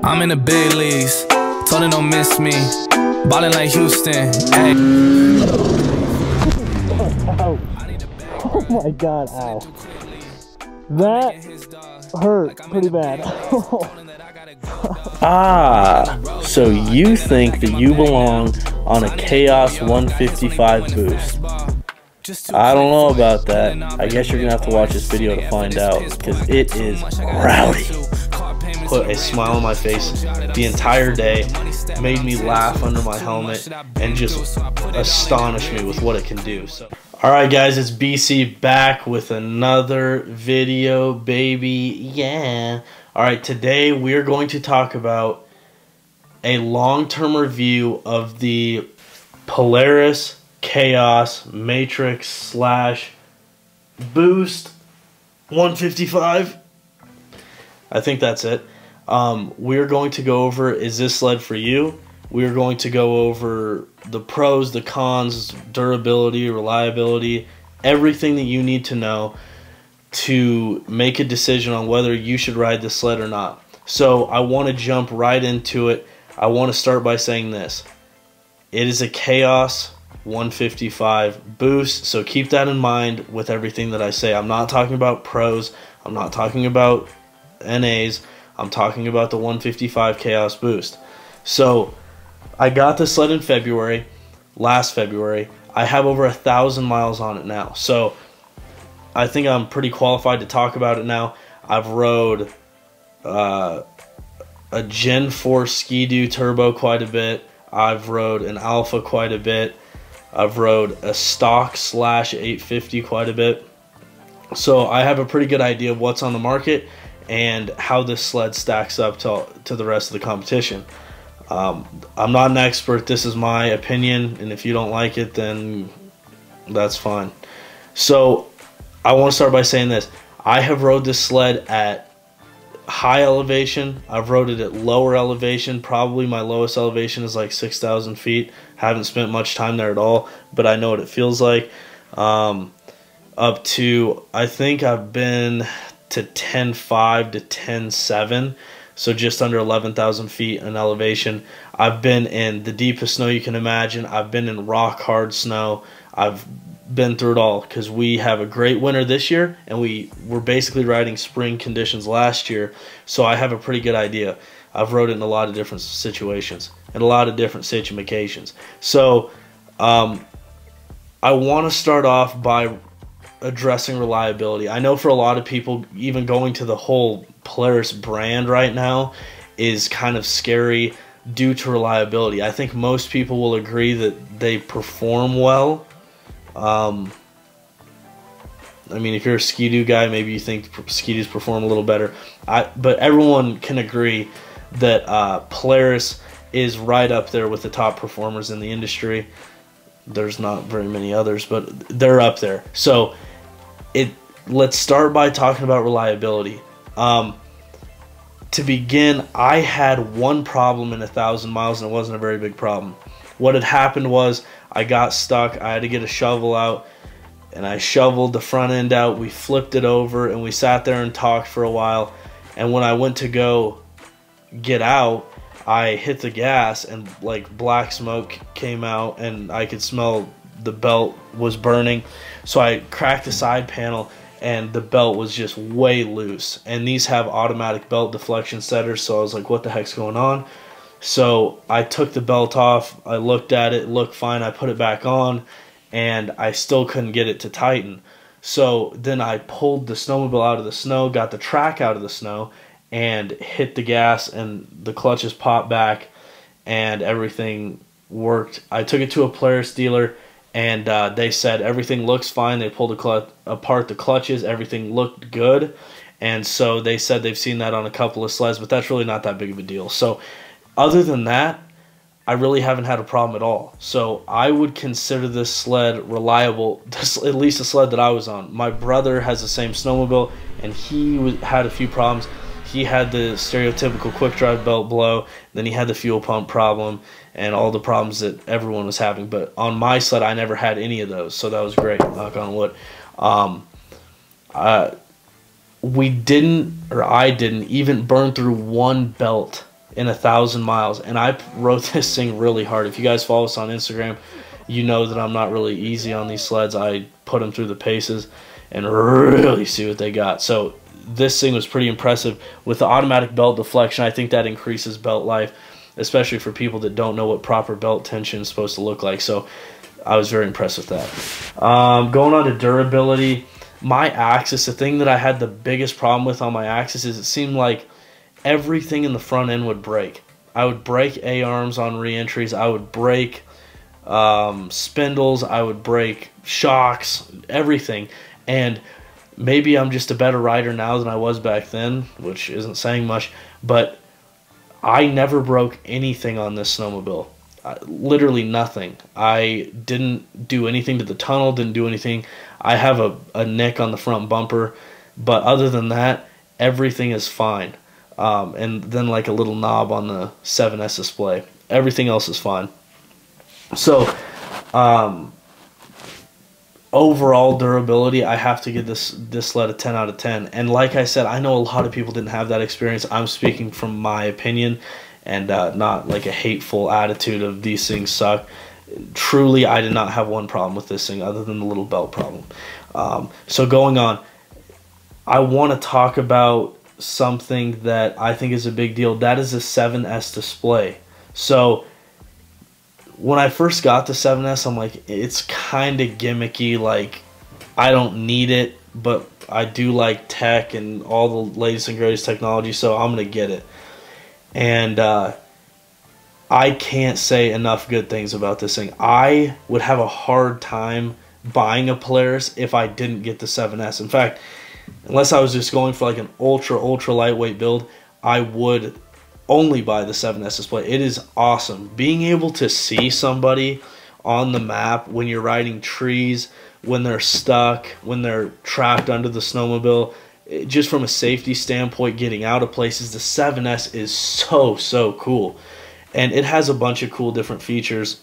I'm in the big leagues, told them don't miss me. Ballin' like Houston, hey. Ow. Oh my god, ow. That hurt pretty bad. Ah, so you think that you belong on a Khaos 155 boost. I don't know about that. I guess you're gonna have to watch this video to find out, because it is rowdy. Put a smile on my face the entire day, made me laugh under my helmet, and just astonished me with what it can do. So. Alright guys, it's BC back with another video, baby, yeah. Alright, today we're going to talk about a long-term review of the Polaris Khaos Matrix Slash Boost 155. I think that's it. We're going to go over, is this sled for you? We're going to go over the pros, the cons, durability, reliability, everything that you need to know to make a decision on whether you should ride the sled or not. So I want to jump right into it. I want to start by saying this. It is a Khaos 155 boost, so keep that in mind with everything that I say. I'm not talking about pros. I'm not talking about NAs. I'm talking about the 155 Khaos boost. So I got this sled in February, last February. I have over 1,000 miles on it now. So I think I'm pretty qualified to talk about it now. I've rode a Gen 4 Ski-Doo Turbo quite a bit. I've rode an Alpha quite a bit. I've rode a stock slash 850 quite a bit. So I have a pretty good idea of what's on the market and how this sled stacks up to the rest of the competition. I'm not an expert, this is my opinion, and if you don't like it, then that's fine. So I want to start by saying this. I have rode this sled at high elevation. I've rode it at lower elevation. Probably my lowest elevation is like 6,000 feet. Haven't spent much time there at all, but I know what it feels like. Up to, I think I've been to 10.5 to 10.7. So just under 11,000 feet in elevation. I've been in the deepest snow you can imagine. I've been in rock hard snow. I've been through it all because we have a great winter this year and we were basically riding spring conditions last year. So I have a pretty good idea. I've rode it in a lot of different situations and a lot of different situations. So I want to start off by addressing reliability. I know for a lot of people, even going to the whole Polaris brand right now is kind of scary due to reliability. I think most people will agree that they perform well. I mean, if you're a Ski-Doo guy, maybe you think Ski-Doos perform a little better. But everyone can agree that Polaris is right up there with the top performers in the industry. There's not very many others, but they're up there. So let's start by talking about reliability. To begin, I had one problem in 1,000 miles, and it wasn't a very big problem. What had happened was I got stuck. I had to get a shovel out, and I shoveled the front end out. We flipped it over, and we sat there and talked for a while. And when I went to go get out, I hit the gas and like black smoke came out and I could smell the belt was burning. So I cracked the side panel and the belt was just way loose. And these have automatic belt deflection setters. So I was like, what the heck's going on? So I took the belt off. I looked at it, it looked fine. I put it back on and I still couldn't get it to tighten. So then I pulled the snowmobile out of the snow, got the track out of the snow, and hit the gas and the clutches popped back and everything worked. I took it to a Polaris dealer and they said everything looks fine. They pulled apart the clutches, everything looked good. And so they said they've seen that on a couple of sleds, but that's really not that big of a deal. So other than that, I really haven't had a problem at all. So I would consider this sled reliable, at least the sled that I was on. My brother has the same snowmobile and he had a few problems. He had the stereotypical quick drive belt blow, then he had the fuel pump problem and all the problems that everyone was having. But on my sled, I never had any of those, so that was great, knock on wood. I didn't even burn through one belt in 1,000 miles. And I rode this thing really hard. If you guys follow us on Instagram, you know that I'm not really easy on these sleds. I put them through the paces and really see what they got. So this thing was pretty impressive. With the automatic belt deflection, I think that increases belt life, especially for people that don't know what proper belt tension is supposed to look like. So I was very impressed with that. Going on to durability, my Axis, the thing that I had the biggest problem with on my Axis is it seemed like everything in the front end would break. I would break A-arms on re-entries. I would break spindles. I would break shocks, everything. And maybe I'm just a better rider now than I was back then, which isn't saying much, but I never broke anything on this snowmobile. Literally nothing. I didn't do anything to the tunnel, didn't do anything. I have a nick on the front bumper, but other than that, everything is fine. And then like a little knob on the 7S display. Everything else is fine. So, overall durability, I have to give this sled a 10 out of 10. And like I said, I know a lot of people didn't have that experience. I'm speaking from my opinion and not like a hateful attitude of these things suck. Truly, I did not have one problem with this thing other than the little belt problem. So going on, I want to talk about something that I think is a big deal. That is the 7S display. So when I first got the 7S, I'm like, it's kind of gimmicky, like I don't need it, but I do like tech and all the latest and greatest technology, so I'm gonna get it. And I can't say enough good things about this thing. I would have a hard time buying a Polaris if I didn't get the 7S. In fact, unless I was just going for like an ultra lightweight build, I would only buy the 7S display. It is awesome. Being able to see somebody on the map when you're riding trees, when they're stuck, when they're trapped under the snowmobile, just from a safety standpoint, getting out of places, the 7S is so cool. And it has a bunch of cool different features.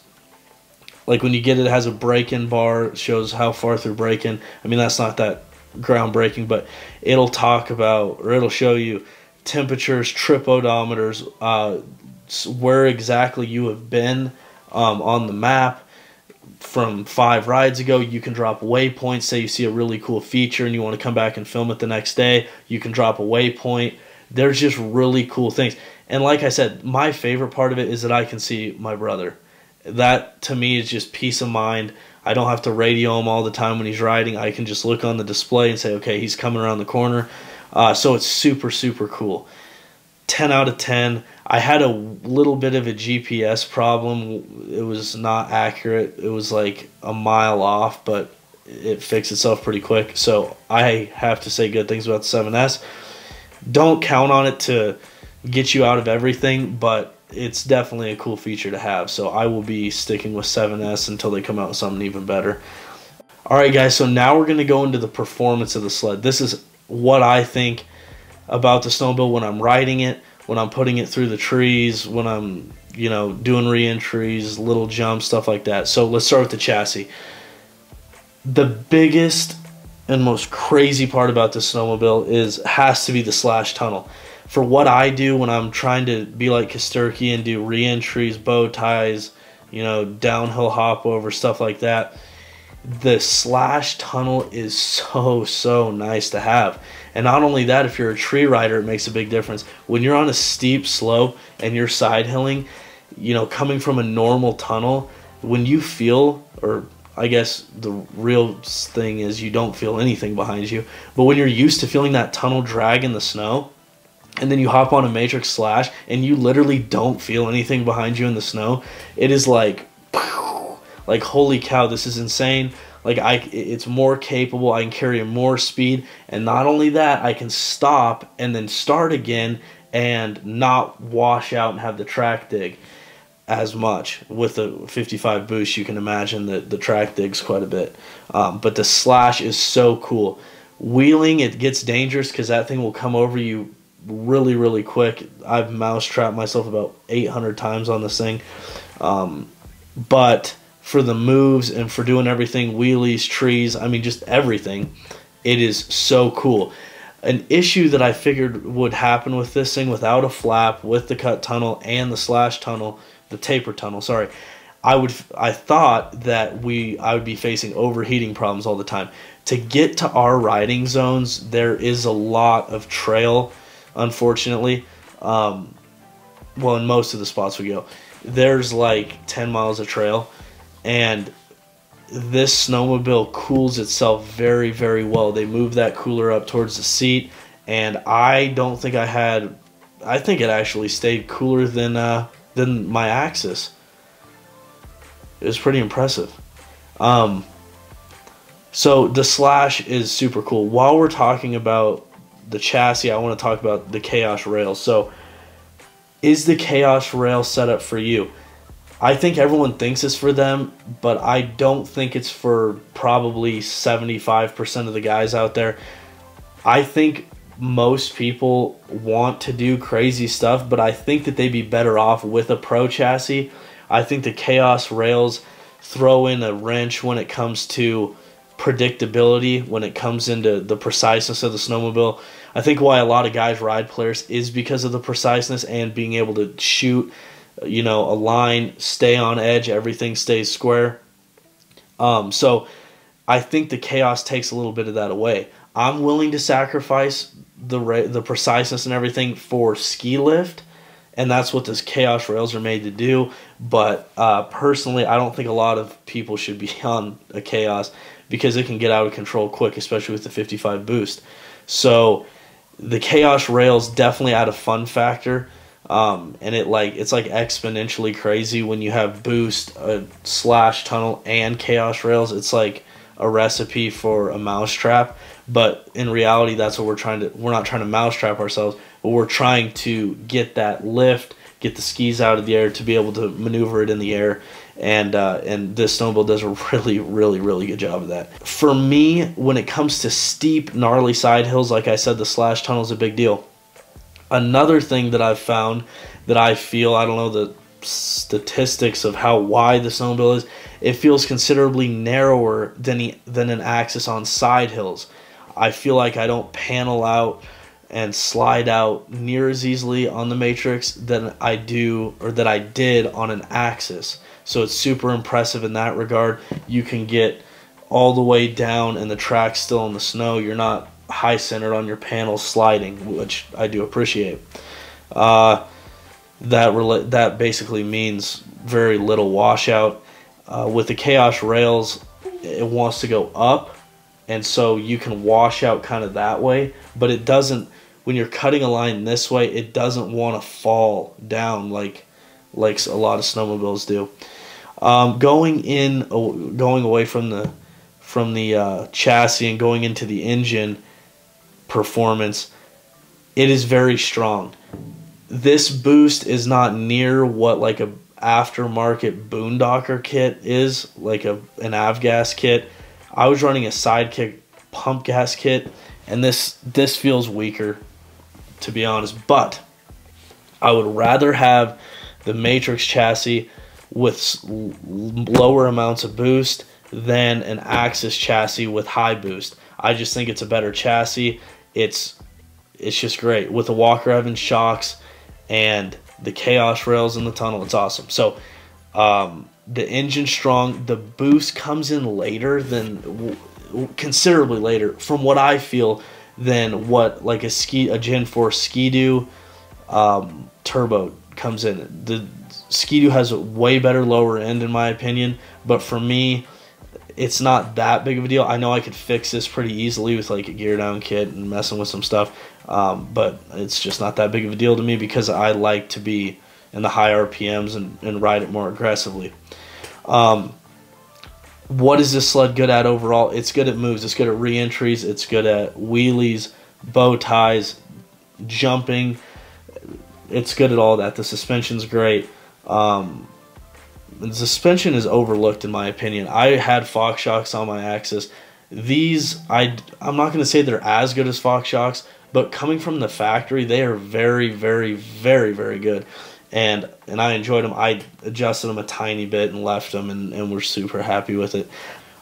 Like when you get it, it has a break-in bar. It shows how far through break-in. I mean, that's not that groundbreaking, but it'll talk about, or it'll show you temperatures, trip odometers, where exactly you have been on the map from 5 rides ago. You can drop waypoints. Say you see a really cool feature and you want to come back and film it the next day, you can drop a waypoint. There's just really cool things. And like I said, my favorite part of it is that I can see my brother. That to me is just peace of mind. I don't have to radio him all the time when he's riding. I can just look on the display and say, okay, he's coming around the corner. So it's super cool. 10 out of 10. I had a little bit of a GPS problem. It was not accurate. It was like a mile off, but it fixed itself pretty quick. So I have to say good things about the 7S. Don't count on it to get you out of everything, but it's definitely a cool feature to have. So I will be sticking with 7S until they come out with something even better. All right, guys, so now we're going to go into the performance of the sled. This is what I think about the snowmobile when I'm riding it, when I'm putting it through the trees, when I'm, you know, doing re-entries, little jumps, stuff like that. So let's start with the chassis. The biggest and most crazy part about this snowmobile has to be the slash tunnel. For what I do when I'm trying to be like Kosterky and do re-entries, bow ties, you know, downhill hop over, stuff like that, the slash tunnel is so nice to have. And not only that, if you're a tree rider, it makes a big difference. When you're on a steep slope and you're side hilling, you know, coming from a normal tunnel, when you feel, or I guess the real thing is you don't feel anything behind you, but when you're used to feeling that tunnel drag in the snow, and then you hop on a matrix slash and you literally don't feel anything behind you in the snow, it is like holy cow, this is insane. Like it's more capable, I can carry more speed, and not only that, I can stop and then start again and not wash out and have the track dig as much. With the 55 boost, you can imagine that the track digs quite a bit, but the slash is so cool. Wheeling, it gets dangerous because that thing will come over you really quick. I've mousetrapped myself about 800 times on this thing, but for the moves and for doing everything, wheelies, trees, I mean just everything, it is so cool. An issue that I figured would happen with this thing without a flap, with the cut tunnel and the slash tunnel, the taper tunnel, sorry, I thought that I would be facing overheating problems all the time. To get to our riding zones, there is a lot of trail, unfortunately. Well, in most of the spots we go, there's like 10 miles of trail, and this snowmobile cools itself very, very well. They move that cooler up towards the seat, and I don't think I had, I think it actually stayed cooler than my Axis. It was pretty impressive. So the Slash is super cool. While we're talking about the chassis, I want to talk about the Khaos rail. So is the Khaos rail set up for you? I think everyone thinks it's for them, but I don't think it's for probably 75% of the guys out there. I think most people want to do crazy stuff, but I think that they'd be better off with a pro chassis. I think the Khaos rails throw in a wrench when it comes to predictability, when it comes into the preciseness of the snowmobile. I think why a lot of guys ride Polaris is because of the preciseness and being able to shoot, you know, a line, stay on edge, everything stays square. So I think the Khaos takes a little bit of that away. I'm willing to sacrifice the preciseness and everything for ski lift, and that's what this Khaos rails are made to do. But personally, I don't think a lot of people should be on a Khaos because it can get out of control quick, especially with the 55 boost. So the Khaos rails definitely add a fun factor. And it's like exponentially crazy when you have boost, a slash tunnel, and Khaos rails. It's like a recipe for a mousetrap, but in reality, that's what we're trying to. We're not trying to mousetrap ourselves, but we're trying to get that lift, get the skis out of the air to be able to maneuver it in the air, and this snowmobile does a really, really, really good job of that. For me, when it comes to steep, gnarly side hills, like I said, the slash tunnel is a big deal. Another thing that I've found that I feel, I don't know the statistics of how wide the snowmobile is, it feels considerably narrower than an Axis on side hills. I feel like I don't panel out and slide out near as easily on the Matrix than I do, or that I did on an Axis. So it's super impressive in that regard. You can get all the way down and the track's still in the snow. You're not high centered on your panel sliding, which I do appreciate. That basically means very little washout. With the Khaos rails, it wants to go up, and so you can wash out kind of that way, but it doesn't, when you're cutting a line this way, it doesn't want to fall down like a lot of snowmobiles do. Going away from the chassis and going into the engine performance, it is very strong. This boost is not near what like a aftermarket Boondocker kit is, like an Avgas kit. I was running a Sidekick pump gas kit, and this feels weaker, to be honest. But I would rather have the Matrix chassis with lower amounts of boost than an Axis chassis with high boost. I just think it's a better chassis. It's just great. With the Walker Evans shocks and the Khaos rails in the tunnel, it's awesome. So the engine strong, the boost comes in later than, considerably later from what I feel, than what like a Gen 4 Ski-Doo Turbo comes in. The Ski-Doo has a way better lower end in my opinion, but for me, it's not that big of a deal. I know I could fix this pretty easily with like a gear down kit and messing with some stuff, but it's just not that big of a deal to me because I like to be in the high RPMs and ride it more aggressively. What is this sled good at overall? It's good at moves, it's good at re-entries, it's good at wheelies, bow ties, jumping. It's good at all that. The suspension's great. The suspension is overlooked in my opinion. I had Fox Shocks on my Axis. These, I'm not going to say they're as good as Fox Shocks, but coming from the factory, they are very, very, very, very good. And I enjoyed them. I adjusted them a tiny bit and left them, and we're super happy with it.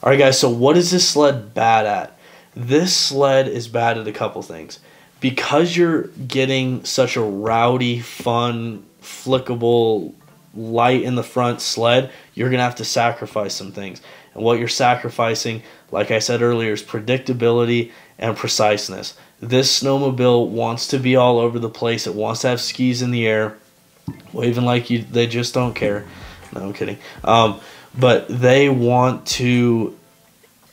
All right, guys, so what is this sled bad at? This sled is bad at a couple things. because you're getting such a rowdy, fun, flickable, light in the front sled, you're going to have to sacrifice some things. And what you're sacrificing, like I said earlier, is predictability and preciseness. This snowmobile wants to be all over the place. It wants to have skis in the air, waving like you. They just don't care. No, I'm kidding. But they want to.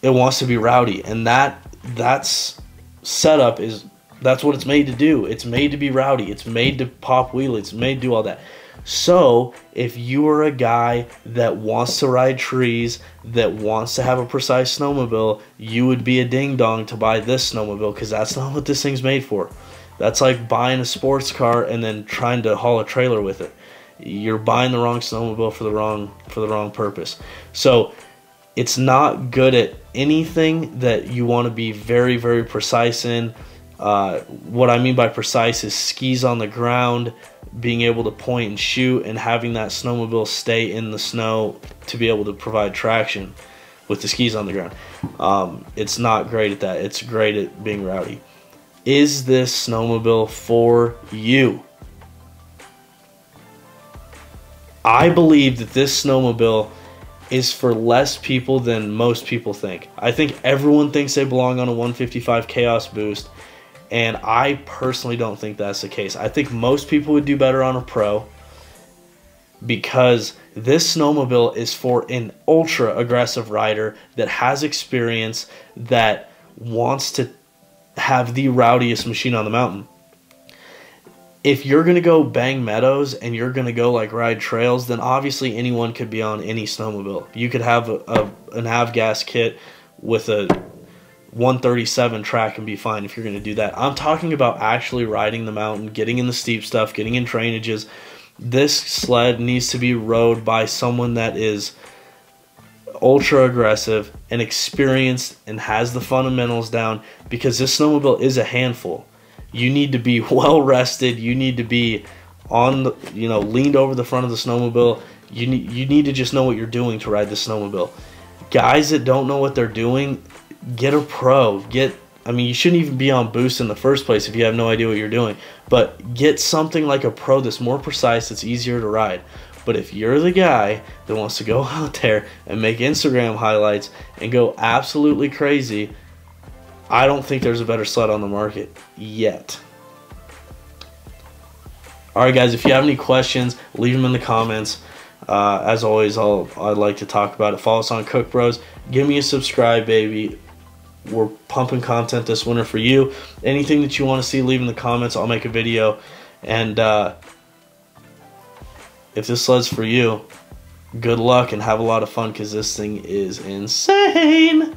It wants to be rowdy, and that's setup is. That's what it's made to do. It's made to be rowdy. It's made to pop wheelies. It's made to do all that. So if you are a guy that wants to ride trees, that wants to have a precise snowmobile, you would be a ding-dong to buy this snowmobile, because that's not what this thing's made for. That's like buying a sports car and then trying to haul a trailer with it. You're buying the wrong snowmobile for the wrong purpose. So it's not good at anything that you want to be very, very precise in. What I mean by precise is skis on the ground, being able to point and shoot, and having that snowmobile stay in the snow to be able to provide traction with the skis on the ground. It's not great at that. It's great at being rowdy. Is this snowmobile for you? I believe that this snowmobile is for less people than most people think. I think everyone thinks they belong on a 155 Khaos Boost. And I personally don't think that's the case. I think most people would do better on a Pro, because this snowmobile is for an ultra aggressive rider that has experience, that wants to have the rowdiest machine on the mountain. If you're gonna go bang meadows and you're gonna go like ride trails, then obviously anyone could be on any snowmobile. You could have an Avgas kit with a 137 track and be fine if you're going to do that. I'm talking about actually riding the mountain, getting in the steep stuff, getting in trainages. This sled needs to be rode by someone that is ultra aggressive and experienced and has the fundamentals down, because this snowmobile is a handful. You need to be well rested. You need to be on the, you know, leaned over the front of the snowmobile. You need to just know what you're doing to ride the snowmobile. Guys that don't know what they're doing, get a Pro. I mean, you shouldn't even be on Boost in the first place if you have no idea what you're doing. But get something like a Pro that's more precise, that's easier to ride. But if you're the guy that wants to go out there and make Instagram highlights and go absolutely crazy, I don't think there's a better sled on the market yet. All right, guys, if you have any questions, leave them in the comments. As always, I'd like to talk about it. Follow us on Cook Bros. Give me a subscribe, baby. We're pumping content this winter for you. Anything that you want to see, leave in the comments. I'll make a video. And if this sled's for you, good luck and have a lot of fun, because this thing is insane.